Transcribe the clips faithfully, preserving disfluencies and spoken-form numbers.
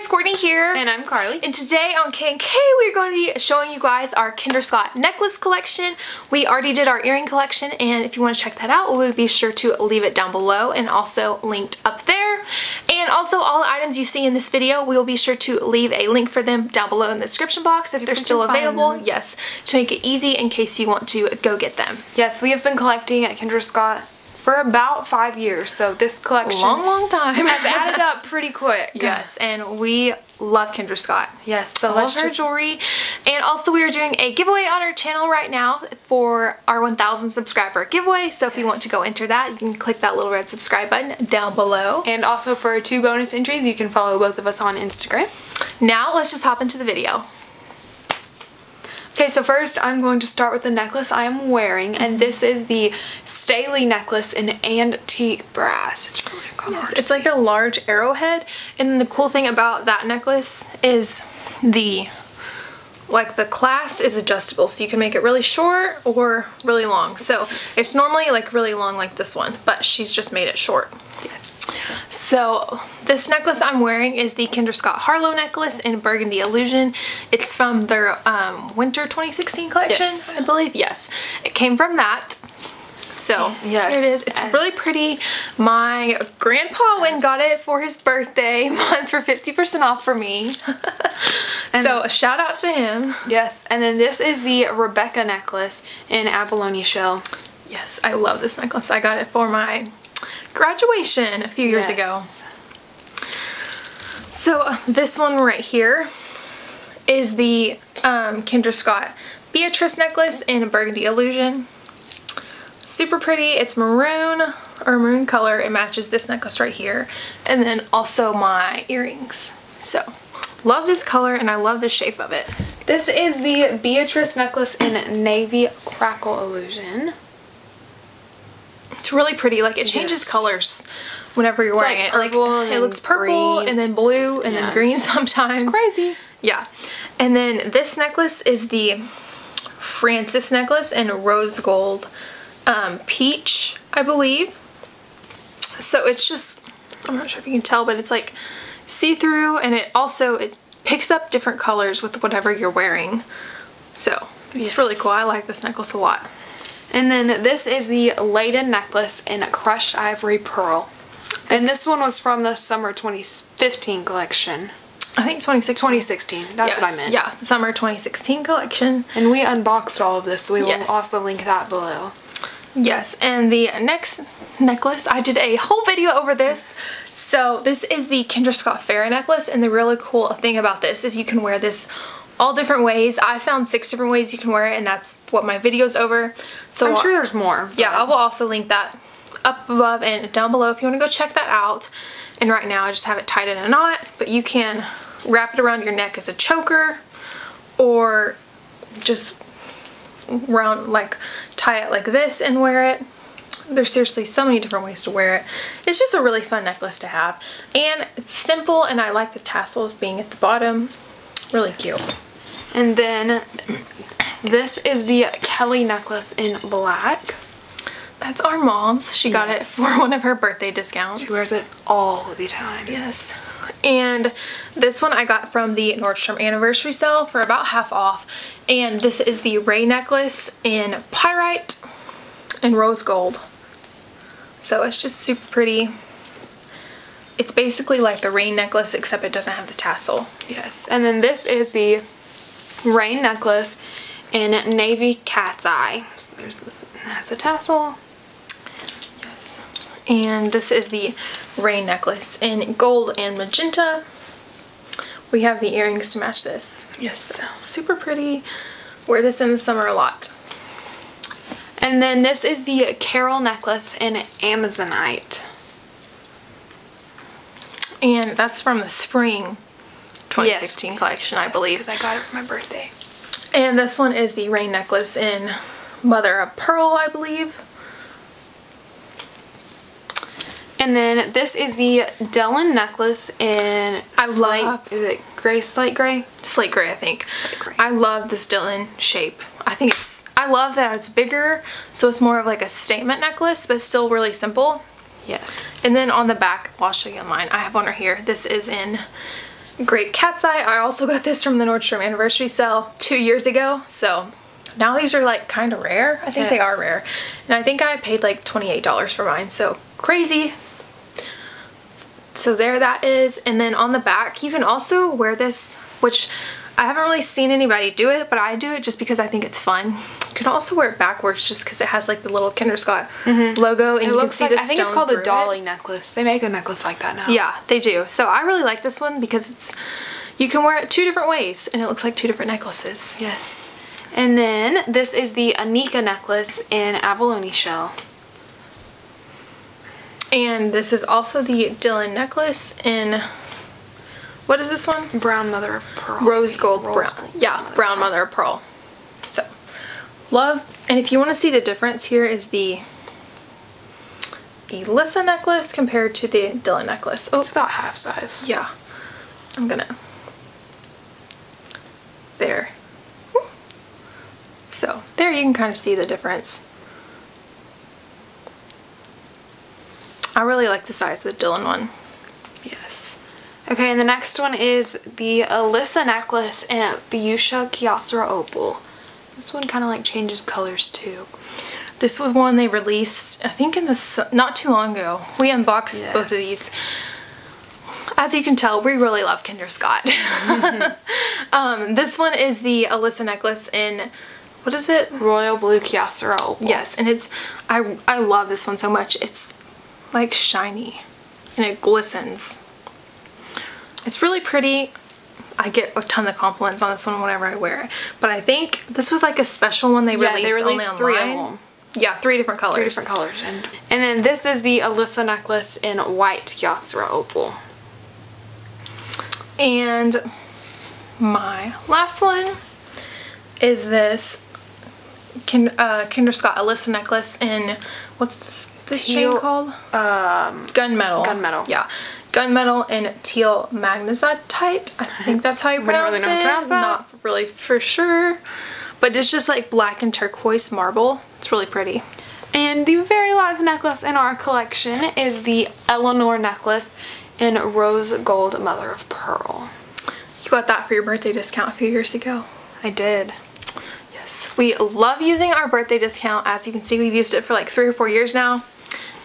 guys, Courtney here. And I'm Carly. And today on K and K we're going to be showing you guys our Kendra Scott necklace collection. We already did our earring collection, and if you want to check that out, we'll be sure to leave it down below and also linked up there. And also all the items you see in this video, we will be sure to leave a link for them down below in the description box if they're still available. Yes, to make it easy in case you want to go get them. Yes, we have been collecting at Kendra Scott for about five years, so this collection, long, long time, has added up pretty quick. Yes, and we love Kendra Scott. Yes, so love her jewelry. And also we are doing a giveaway on our channel right now for our one thousand subscriber giveaway, so if you want to go enter that, you can click that little red subscribe button down below. And also for our two bonus entries, you can follow both of us on Instagram. Now let's just hop into the video. Okay, so first I'm going to start with the necklace I am wearing, and this is the Staley necklace in antique brass. It's really cool. Yes, it's like a large arrowhead, and the cool thing about that necklace is the, like the clasp is adjustable, so you can make it really short or really long. So it's normally like really long like this one, but she's just made it short. Yes. So this necklace I'm wearing is the Kendra Scott Harlow necklace in Burgundy Illusion. It's from their um, winter twenty sixteen collection, yes. I believe. Yes, it came from that. So yes, here it is. It's really pretty. My grandpa went and got it for his birthday month for fifty percent off for me. So a shout out to him. Yes, and then this is the Rebecca necklace in Abalone Shell. Yes, I love this necklace. I got it for my graduation a few years yes. ago. So uh, this one right here is the um, Kendra Scott Beatrice necklace in Burgundy Illusion. Super pretty. It's maroon or maroon color. It matches this necklace right here, and then also my earrings. So love this color, and I love the shape of it. This is the Beatrice necklace in Navy Crackle Illusion. It's really pretty. Like it changes yes. colors whenever you're it's wearing like it. Like it looks purple green. And then blue and yes. then green sometimes. It's crazy. Yeah. And then this necklace is the Frances necklace in Rose Gold um, Peach, I believe. So it's just, I'm not sure if you can tell, but it's like see-through, and it also it picks up different colors with whatever you're wearing. So it's yes. really cool. I like this necklace a lot. And then this is the Leyden necklace in Crushed Ivory Pearl. And this one was from the summer twenty fifteen collection. I think twenty sixteen. That's yes. what I meant. Yeah, the summer twenty sixteen collection. And we unboxed all of this, so we yes. will also link that below. Yes, and the next necklace, I did a whole video over this. So this is the Kendra Scott Phara necklace, and the really cool thing about this is you can wear this all different ways. I found six different ways you can wear it, and that's what my video's over. So I'm sure there's more. Yeah, I will also link that up above and down below if you want to go check that out. And right now I just have it tied in a knot, but you can wrap it around your neck as a choker, or just round, like tie it like this and wear it. There's seriously so many different ways to wear it. It's just a really fun necklace to have, and it's simple, and I like the tassels being at the bottom. Really cute. And then this is the Kellie necklace in black. That's our mom's. She yes. got it for one of her birthday discounts. She wears it all the time. Yes. And this one I got from the Nordstrom anniversary sale for about half off. And this is the Rayne necklace in Pyrite and Rose Gold. So it's just super pretty. It's basically like the Rayne necklace, except it doesn't have the tassel. Yes. And then this is the Rayne necklace in Navy Cat's Eye. So there's this, it has a tassel. Yes. And this is the Rayne necklace in gold and magenta. We have the earrings to match this. Yes. So, super pretty. Wear this in the summer a lot. And then this is the Carol necklace in Amazonite. And that's from the spring twenty sixteen yes. collection, I yes, believe. Because I got it for my birthday. And this one is the Rayne necklace in Mother of Pearl, I believe. And then this is the Dylan necklace in I light. Love, is it gray, slate gray? Slate gray, I think. Slate gray. I love this Dylan shape. I think it's. I love that it's bigger, so it's more of like a statement necklace, but still really simple. Yes. And then on the back, well, I'll show you mine. I have one right here. This is in Grape Cat's Eye. I also got this from the Nordstrom anniversary sale two years ago, so now these are like kind of rare. I think yes. they are rare. And I think I paid like twenty-eight dollars for mine, so crazy. So there that is. And then on the back, you can also wear this, which I haven't really seen anybody do it, but I do it just because I think it's fun. You can also wear it backwards just because it has like the little Kendra Scott mm-hmm. logo, and it you looks can see like, the I think it's called a dolly it. necklace. They make a necklace like that now. Yeah, they do. So I really like this one because it's you can wear it two different ways and it looks like two different necklaces. Yes. And then this is the Anika necklace in Abalone Shell. And this is also the Dylan necklace in, what is this one? Brown Mother of Pearl. Rose Gold Rose Brown. Gold yeah, mother Brown of Mother of Pearl. So, love. And if you want to see the difference, here is the Elisa necklace compared to the Dylan necklace. Oh, it's about half size. Yeah. I'm gonna. There. So, there you can kind of see the difference. I really like the size of the Dylan one. Yes. Okay, and the next one is the Elisa necklace in Fuchsia Kyocera Opal. This one kind of like changes colors too. This was one they released, I think in the, not too long ago. We unboxed yes. both of these. As you can tell, we really love Kendra Scott. Mm-hmm. um, this one is the Elisa necklace in, what is it? Royal Blue Kyocera Opal. Yes, and it's, I, I love this one so much. It's like shiny and it glistens. It's really pretty. I get a ton of compliments on this one whenever I wear it, but I think this was like a special one they yeah, released. They released only online. three of them. Yeah, three different colors. Three different colors. And, and then this is the Elisa necklace in White Kyocera Opal. And my last one is this Ken, uh, Kendra Scott Elisa necklace in, what's this? This teal, chain called? Um, gunmetal. Gunmetal. Yeah. Gunmetal and teal magnazitite. I think that's how you pronounce really it. Pronounce Not really for sure. But it's just like black and turquoise marble. It's really pretty. And the very last necklace in our collection is the Eleanore necklace in Rose Gold Mother of Pearl. You got that for your birthday discount a few years ago. I did. Yes. We love using our birthday discount. As you can see, we've used it for like three or four years now.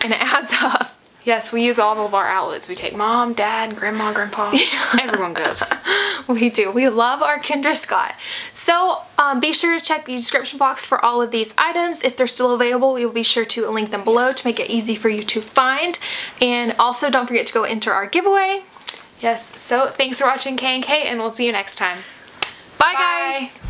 And it adds up. Yes, we use all of our outlets. We take mom, dad, grandma, grandpa. Yeah. Everyone goes. We do. We love our Kendra Scott. So um, be sure to check the description box for all of these items. If they're still available, we will be sure to link them below to make it easy for you to find. And also don't forget to go enter our giveaway. Yes. So thanks for watching K and K, and we'll see you next time. Bye, Bye. guys.